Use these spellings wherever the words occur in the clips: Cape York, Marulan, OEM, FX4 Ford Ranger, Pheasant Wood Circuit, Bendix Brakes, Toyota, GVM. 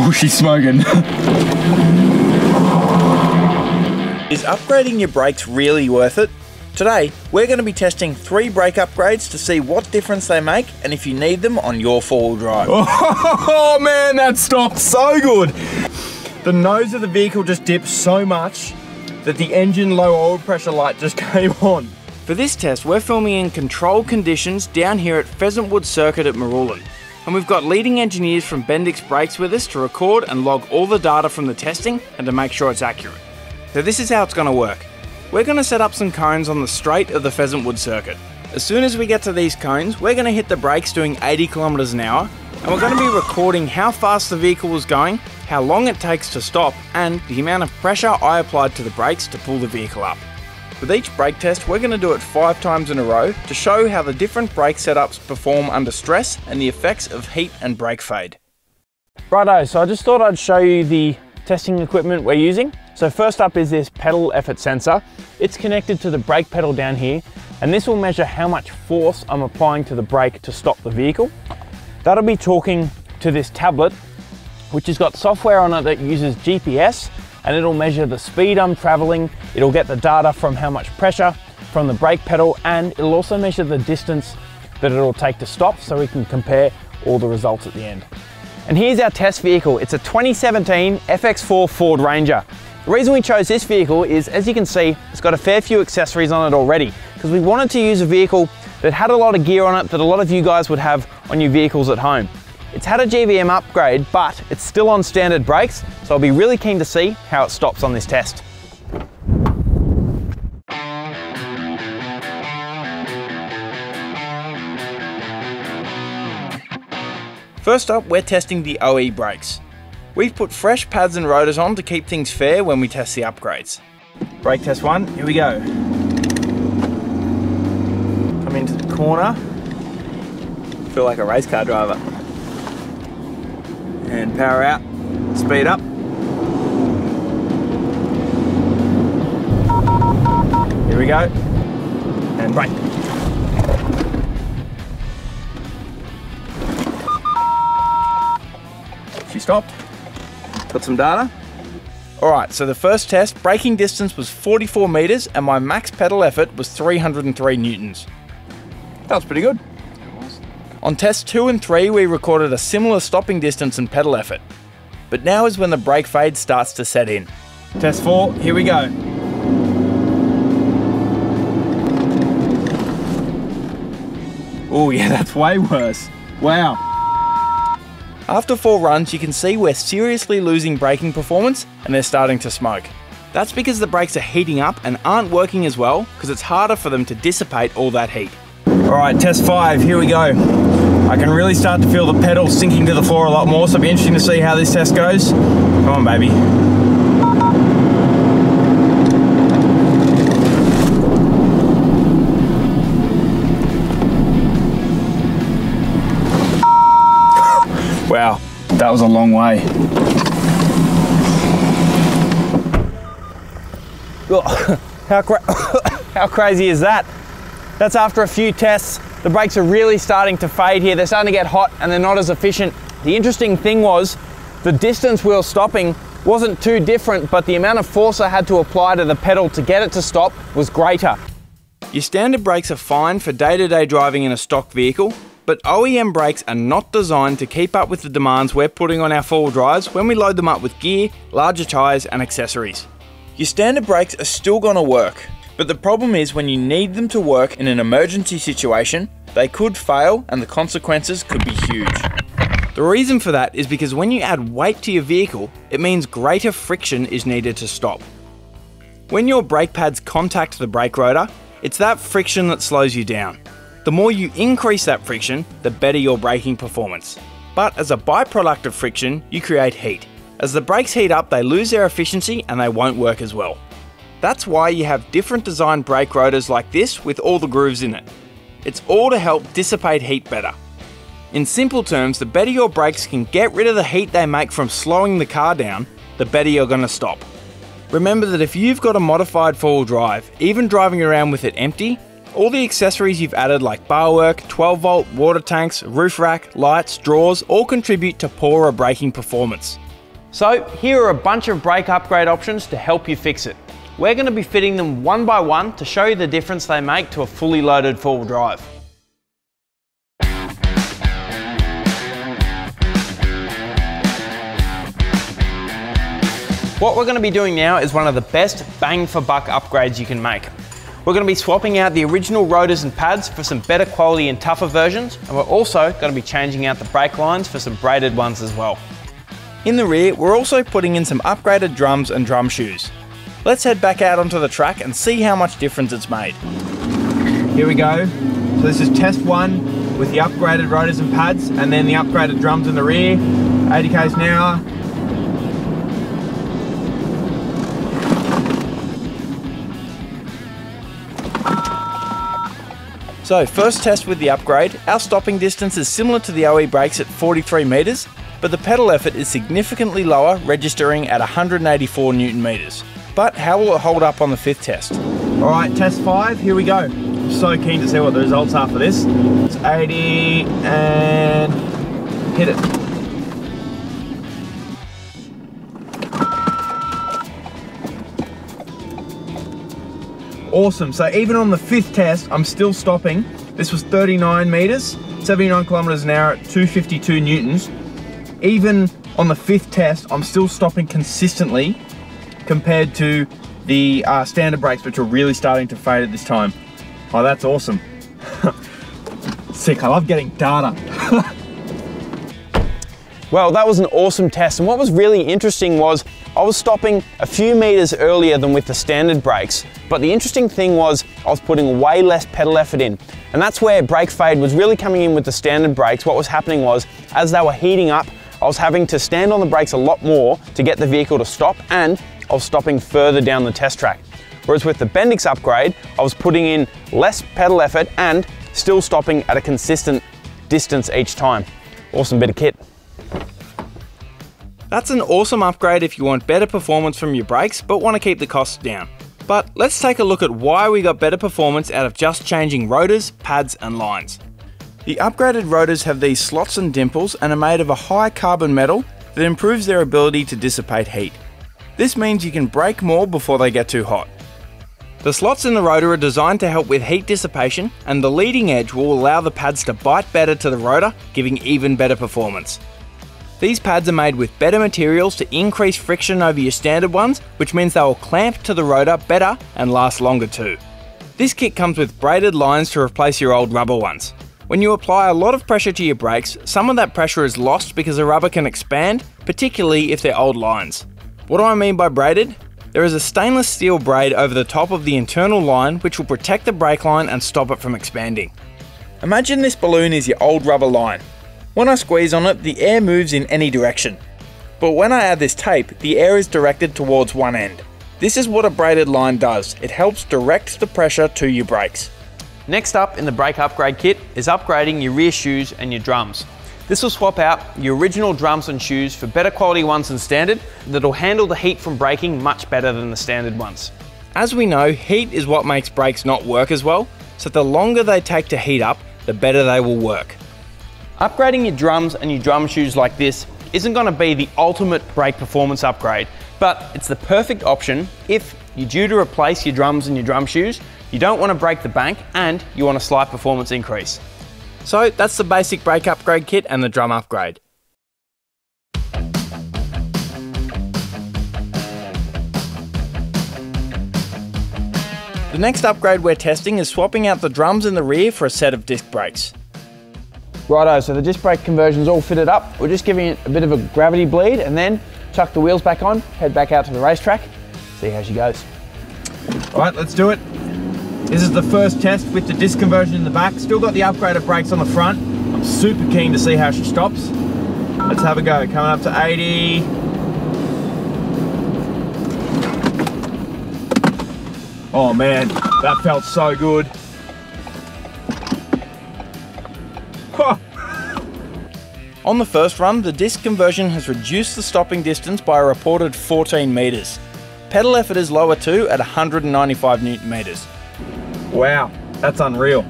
Oh, she's smoking. Is upgrading your brakes really worth it? Today, we're going to be testing 3 brake upgrades to see what difference they make and if you need them on your four-wheel drive. Oh man, that stopped so good! The nose of the vehicle just dipped so much that the engine low oil pressure light just came on. For this test, we're filming in controlled conditions down here at Pheasant Wood Circuit at Marulan. And we've got leading engineers from Bendix Brakes with us to record and log all the data from the testing and to make sure it's accurate. So this is how it's going to work. We're going to set up some cones on the straight of the Pheasant Wood Circuit. As soon as we get to these cones, we're going to hit the brakes doing 80 km/h, and we're going to be recording how fast the vehicle was going, how long it takes to stop, and the amount of pressure I applied to the brakes to pull the vehicle up. With each brake test, we're going to do it 5 times in a row to show how the different brake setups perform under stress and the effects of heat and brake fade. Righto, so I just thought I'd show you the testing equipment we're using. So first up is this pedal effort sensor. It's connected to the brake pedal down here, and this will measure how much force I'm applying to the brake to stop the vehicle. That'll be talking to this tablet, which has got software on it that uses GPS, and it'll measure the speed I'm traveling. It'll get the data from how much pressure from the brake pedal, and it'll also measure the distance that it'll take to stop so we can compare all the results at the end. And here's our test vehicle. It's a 2017 FX4 Ford Ranger. The reason we chose this vehicle is, as you can see, it's got a fair few accessories on it already, because we wanted to use a vehicle that had a lot of gear on it that a lot of you guys would have on your vehicles at home. It's had a GVM upgrade, but it's still on standard brakes, so I'll be really keen to see how it stops on this test. First up, we're testing the OE brakes. We've put fresh pads and rotors on to keep things fair when we test the upgrades. Brake test 1, here we go. Come into the corner. Feel like a race car driver. And power out, speed up. Here we go, and brake. She stopped, got some data. All right, so the first test, braking distance was 44 meters and my max pedal effort was 303 newtons. That was pretty good. On tests 2 and 3, we recorded a similar stopping distance and pedal effort. But now is when the brake fade starts to set in. Test 4, here we go. Oh yeah, that's way worse. Wow. After 4 runs, you can see we're seriously losing braking performance and they're starting to smoke. That's because the brakes are heating up and aren't working as well, because it's harder for them to dissipate all that heat. All right, test 5, here we go. I can really start to feel the pedal sinking to the floor a lot more, so it'll be interesting to see how this test goes. Come on, baby. Wow, that was a long way. How crazy is that? That's after a few tests. The brakes are really starting to fade here. They're starting to get hot and they're not as efficient. The interesting thing was the distance we were stopping wasn't too different, but the amount of force I had to apply to the pedal to get it to stop was greater. Your standard brakes are fine for day-to-day driving in a stock vehicle, but OEM brakes are not designed to keep up with the demands we're putting on our four-wheel drives when we load them up with gear, larger tyres and accessories. Your standard brakes are still going to work, but the problem is when you need them to work in an emergency situation, they could fail and the consequences could be huge. The reason for that is because when you add weight to your vehicle, it means greater friction is needed to stop. When your brake pads contact the brake rotor, it's that friction that slows you down. The more you increase that friction, the better your braking performance. But as a byproduct of friction, you create heat. As the brakes heat up, they lose their efficiency and they won't work as well. That's why you have different design brake rotors like this with all the grooves in it. It's all to help dissipate heat better. In simple terms, the better your brakes can get rid of the heat they make from slowing the car down, the better you're going to stop. Remember that if you've got a modified four-wheel drive, even driving around with it empty, all the accessories you've added like bar work, 12-volt, water tanks, roof rack, lights, drawers all contribute to poorer braking performance. So here are a bunch of brake upgrade options to help you fix it. We're going to be fitting them one by one to show you the difference they make to a fully loaded four-wheel drive. What we're going to be doing now is one of the best bang for buck upgrades you can make. We're going to be swapping out the original rotors and pads for some better quality and tougher versions, and we're also going to be changing out the brake lines for some braided ones as well. In the rear, we're also putting in some upgraded drums and drum shoes. Let's head back out onto the track and see how much difference it's made. Here we go. So this is test one with the upgraded rotors and pads and then the upgraded drums in the rear, 80 k's an hour. So first test with the upgrade, our stopping distance is similar to the OE brakes at 43 metres, but the pedal effort is significantly lower, registering at 184 Newton metres. But how will it hold up on the fifth test? All right, test five, here we go. I'm so keen to see what the results are for this. It's 80 and hit it. Awesome, so even on the fifth test, I'm still stopping. This was 39 meters, 79 kilometers an hour at 252 newtons. Even on the fifth test, I'm still stopping consistently compared to the standard brakes, which are really starting to fade at this time. Oh, that's awesome. Sick, I love getting data. Well, that was an awesome test. And what was really interesting was I was stopping a few meters earlier than with the standard brakes, but the interesting thing was I was putting way less pedal effort in. And that's where brake fade was really coming in with the standard brakes. What was happening was, as they were heating up, I was having to stand on the brakes a lot more to get the vehicle to stop, and I was stopping further down the test track. Whereas with the Bendix upgrade, I was putting in less pedal effort and still stopping at a consistent distance each time. Awesome bit of kit. That's an awesome upgrade if you want better performance from your brakes but want to keep the costs down. But let's take a look at why we got better performance out of just changing rotors, pads and lines. The upgraded rotors have these slots and dimples and are made of a high carbon metal that improves their ability to dissipate heat. This means you can brake more before they get too hot. The slots in the rotor are designed to help with heat dissipation, and the leading edge will allow the pads to bite better to the rotor, giving even better performance. These pads are made with better materials to increase friction over your standard ones, which means they will clamp to the rotor better and last longer too. This kit comes with braided lines to replace your old rubber ones. When you apply a lot of pressure to your brakes, some of that pressure is lost because the rubber can expand, particularly if they're old lines. What do I mean by braided? There is a stainless steel braid over the top of the internal line which will protect the brake line and stop it from expanding. Imagine this balloon is your old rubber line. When I squeeze on it, the air moves in any direction. But when I add this tape, the air is directed towards one end. This is what a braided line does. It helps direct the pressure to your brakes. Next up in the brake upgrade kit is upgrading your rear shoes and your drums. This will swap out your original drums and shoes for better quality ones than standard that'll handle the heat from braking much better than the standard ones. As we know, heat is what makes brakes not work as well, so the longer they take to heat up, the better they will work. Upgrading your drums and your drum shoes like this isn't going to be the ultimate brake performance upgrade, but it's the perfect option if you're due to replace your drums and your drum shoes, you don't want to break the bank, and you want a slight performance increase. So that's the basic brake upgrade kit and the drum upgrade. The next upgrade we're testing is swapping out the drums in the rear for a set of disc brakes. Righto, so the disc brake conversion's all fitted up. We're just giving it a bit of a gravity bleed and then chuck the wheels back on, head back out to the racetrack, see how she goes. All right, let's do it. This is the first test with the disc conversion in the back. Still got the upgraded brakes on the front. I'm super keen to see how she stops. Let's have a go, coming up to 80. Oh man, that felt so good. On the first run, the disc conversion has reduced the stopping distance by a reported 14 metres. Pedal effort is lower too at 195 Newton metres. Wow, that's unreal.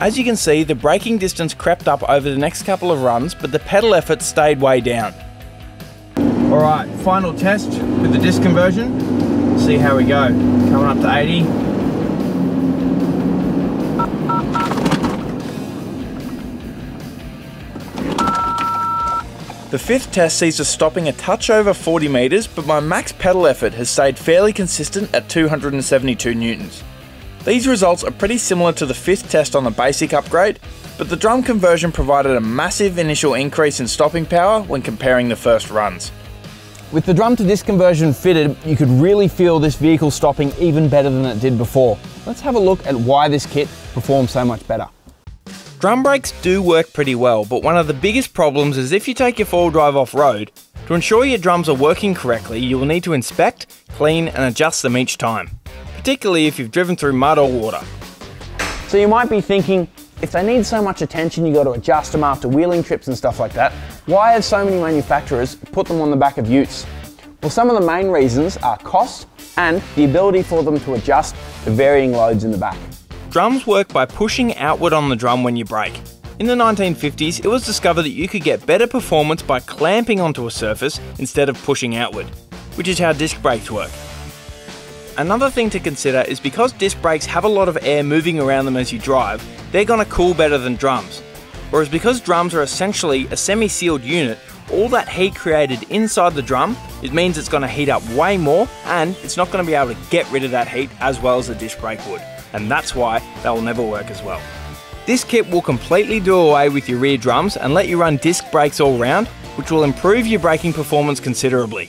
As you can see, the braking distance crept up over the next couple of runs, but the pedal effort stayed way down. All All right, final test with the disc conversion. See how we go. Coming up to 80. The fifth test sees us stopping a touch over 40 metres, but my max pedal effort has stayed fairly consistent at 272 newtons. These results are pretty similar to the fifth test on the basic upgrade, but the drum conversion provided a massive initial increase in stopping power when comparing the first runs. With the drum to disc conversion fitted, you could really feel this vehicle stopping even better than it did before. Let's have a look at why this kit performs so much better. Drum brakes do work pretty well, but one of the biggest problems is if you take your four-wheel drive off-road, to ensure your drums are working correctly, you will need to inspect, clean and adjust them each time, particularly if you've driven through mud or water. So you might be thinking, if they need so much attention, you got to adjust them after wheeling trips and stuff like that, why have so many manufacturers put them on the back of utes? Well, some of the main reasons are cost and the ability for them to adjust to varying loads in the back. Drums work by pushing outward on the drum when you brake. In the 1950s, it was discovered that you could get better performance by clamping onto a surface instead of pushing outward, which is how disc brakes work. Another thing to consider is because disc brakes have a lot of air moving around them as you drive, they're going to cool better than drums. Whereas because drums are essentially a semi-sealed unit, all that heat created inside the drum, it means it's going to heat up way more and it's not going to be able to get rid of that heat as well as the disc brake would. And that's why they will never work as well. This kit will completely do away with your rear drums and let you run disc brakes all round, which will improve your braking performance considerably.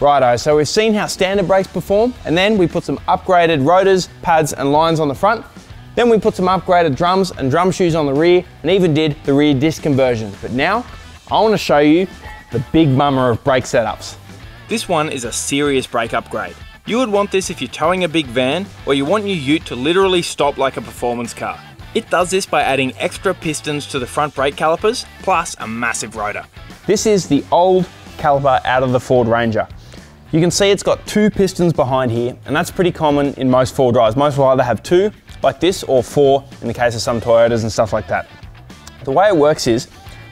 Righto, so we've seen how standard brakes perform, and then we put some upgraded rotors, pads and lines on the front. Then we put some upgraded drums and drum shoes on the rear, and even did the rear disc conversion. But now, I want to show you the big mummer of brake setups. This one is a serious brake upgrade. You would want this if you're towing a big van or you want your ute to literally stop like a performance car. It does this by adding extra pistons to the front brake calipers, plus a massive rotor. This is the old caliper out of the Ford Ranger. You can see it's got two pistons behind here, and that's pretty common in most four-wheel drives. Most will either have two, like this, or four in the case of some Toyotas and stuff like that. The way it works is,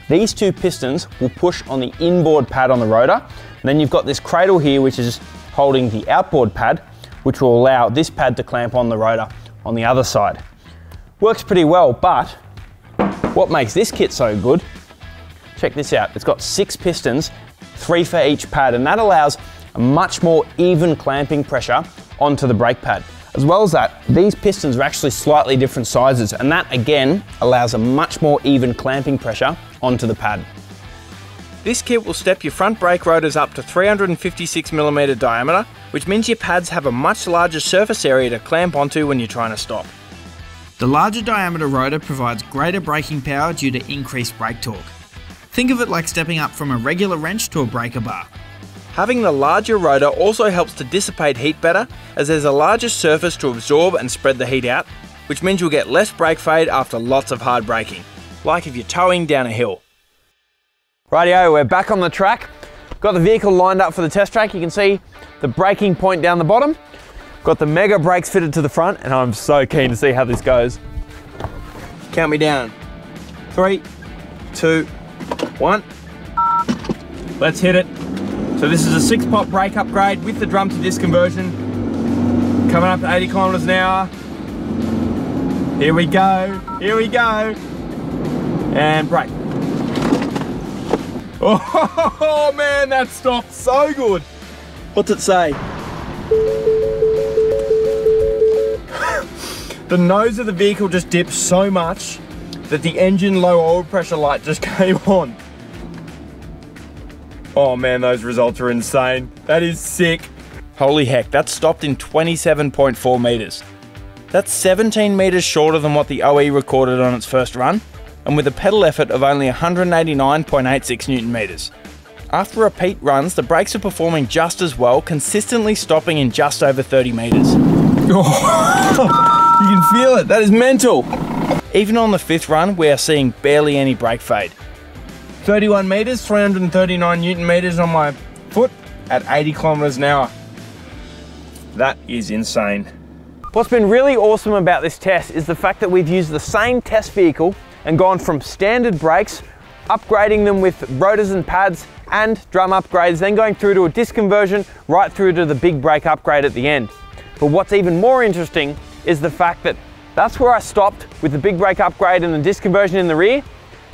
these two pistons will push on the inboard pad on the rotor, and then you've got this cradle here which is holding the outboard pad, which will allow this pad to clamp on the rotor on the other side. Works pretty well, but what makes this kit so good, check this out, it's got 6 pistons, 3 for each pad, and that allows a much more even clamping pressure onto the brake pad. As well as that, these pistons are actually slightly different sizes, and that again allows a much more even clamping pressure onto the pad. This kit will step your front brake rotors up to 356mm diameter, which means your pads have a much larger surface area to clamp onto when you're trying to stop. The larger diameter rotor provides greater braking power due to increased brake torque. Think of it like stepping up from a regular wrench to a breaker bar. Having the larger rotor also helps to dissipate heat better, as there's a larger surface to absorb and spread the heat out, which means you'll get less brake fade after lots of hard braking, like if you're towing down a hill. Rightio, we're back on the track. Got the vehicle lined up for the test track. You can see the braking point down the bottom. Got the mega brakes fitted to the front, and I'm so keen to see how this goes. Count me down. 3, 2, 1. Let's hit it. So this is a 6-pop brake upgrade with the drum to disc conversion. Coming up to 80 km/h. Here we go, here we go. And brake. Oh man, that stopped so good. What's it say? The nose of the vehicle just dipped so much that the engine low oil pressure light just came on. Oh man, those results are insane. That is sick. Holy heck, that stopped in 27.4 meters. That's 17 meters shorter than what the OE recorded on its first run, and with a pedal effort of only 189.86 Newton meters. After repeat runs, the brakes are performing just as well, consistently stopping in just over 30 meters. Oh, you can feel it, that is mental. Even on the fifth run, we are seeing barely any brake fade. 31 meters, 339 Newton meters on my foot at 80 km/h. That is insane. What's been really awesome about this test is the fact that we've used the same test vehicle and gone from standard brakes, upgrading them with rotors and pads and drum upgrades, then going through to a disc conversion, right through to the big brake upgrade at the end. But what's even more interesting is the fact that that's where I stopped with the big brake upgrade and the disc conversion in the rear,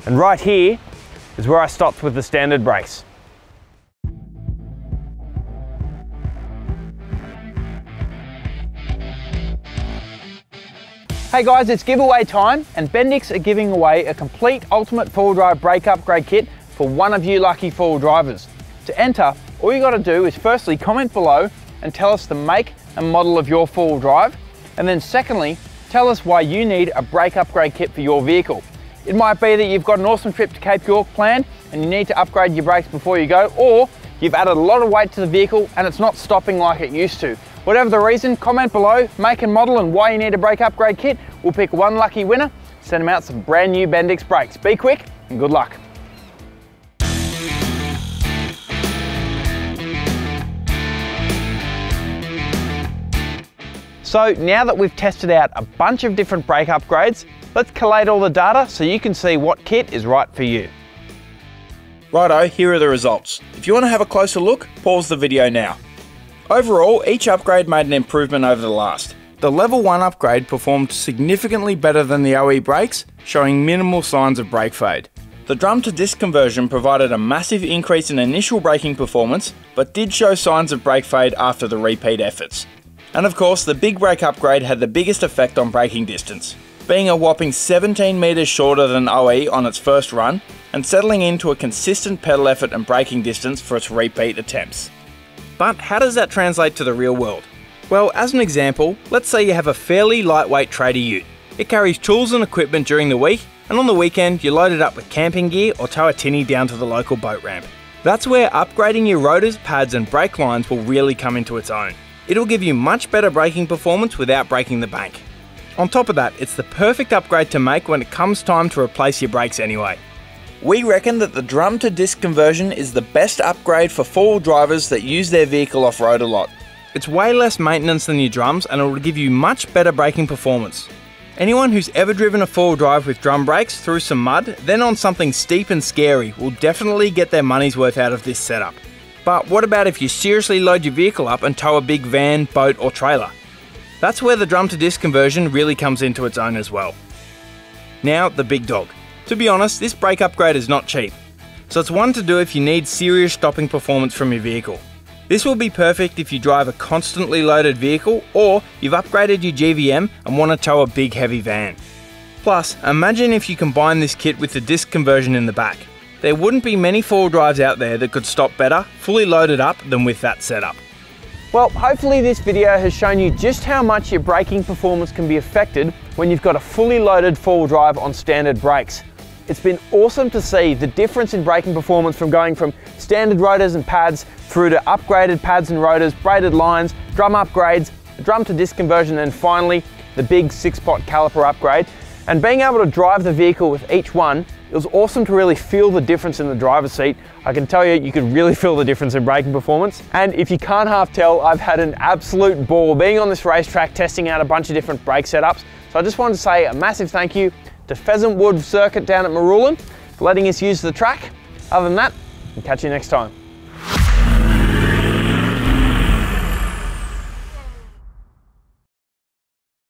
and right here is where I stopped with the standard brakes. Hey guys, it's giveaway time, and Bendix are giving away a complete ultimate four-wheel drive brake upgrade kit for one of you lucky four-wheel drivers. To enter, all you got to do is firstly comment below and tell us the make and model of your four-wheel drive, and then secondly, tell us why you need a brake upgrade kit for your vehicle. It might be that you've got an awesome trip to Cape York planned and you need to upgrade your brakes before you go, or you've added a lot of weight to the vehicle and it's not stopping like it used to. Whatever the reason, comment below, make and model, and why you need a brake upgrade kit. We'll pick one lucky winner, send them out some brand new Bendix brakes. Be quick and good luck. So now that we've tested out a bunch of different brake upgrades, let's collate all the data so you can see what kit is right for you. Righto, here are the results. If you want to have a closer look, pause the video now. Overall, each upgrade made an improvement over the last. The level 1 upgrade performed significantly better than the OE brakes, showing minimal signs of brake fade. The drum to disc conversion provided a massive increase in initial braking performance, but did show signs of brake fade after the repeat efforts. And of course, the big brake upgrade had the biggest effect on braking distance, being a whopping 17 metres shorter than OE on its first run, and settling into a consistent pedal effort and braking distance for its repeat attempts. But how does that translate to the real world? Well, as an example, let's say you have a fairly lightweight trader ute. It carries tools and equipment during the week, and on the weekend you load it up with camping gear or tow a tinny down to the local boat ramp. That's where upgrading your rotors, pads and brake lines will really come into its own. It'll give you much better braking performance without breaking the bank. On top of that, it's the perfect upgrade to make when it comes time to replace your brakes anyway. We reckon that the drum to disc conversion is the best upgrade for four-wheel drivers that use their vehicle off-road a lot. It's way less maintenance than your drums, and it will give you much better braking performance. Anyone who's ever driven a four-wheel drive with drum brakes through some mud, then on something steep and scary, will definitely get their money's worth out of this setup. But what about if you seriously load your vehicle up and tow a big van, boat or trailer? That's where the drum to disc conversion really comes into its own as well. Now, the big dog. To be honest, this brake upgrade is not cheap, so it's one to do if you need serious stopping performance from your vehicle. This will be perfect if you drive a constantly loaded vehicle, or you've upgraded your GVM and want to tow a big heavy van. Plus, imagine if you combine this kit with the disc conversion in the back. There wouldn't be many four-wheel drives out there that could stop better, fully loaded up, than with that setup. Well, hopefully this video has shown you just how much your braking performance can be affected when you've got a fully loaded four-wheel drive on standard brakes. It's been awesome to see the difference in braking performance from going from standard rotors and pads through to upgraded pads and rotors, braided lines, drum upgrades, drum to disc conversion, and finally the big 6-pot caliper upgrade. And being able to drive the vehicle with each one, it was awesome to really feel the difference in the driver's seat. I can tell you, you could really feel the difference in braking performance. And if you can't half tell, I've had an absolute ball being on this racetrack, testing out a bunch of different brake setups. So I just wanted to say a massive thank you to Pheasant Wood Circuit down at Marulan for letting us use the track. Other than that, we'll catch you next time.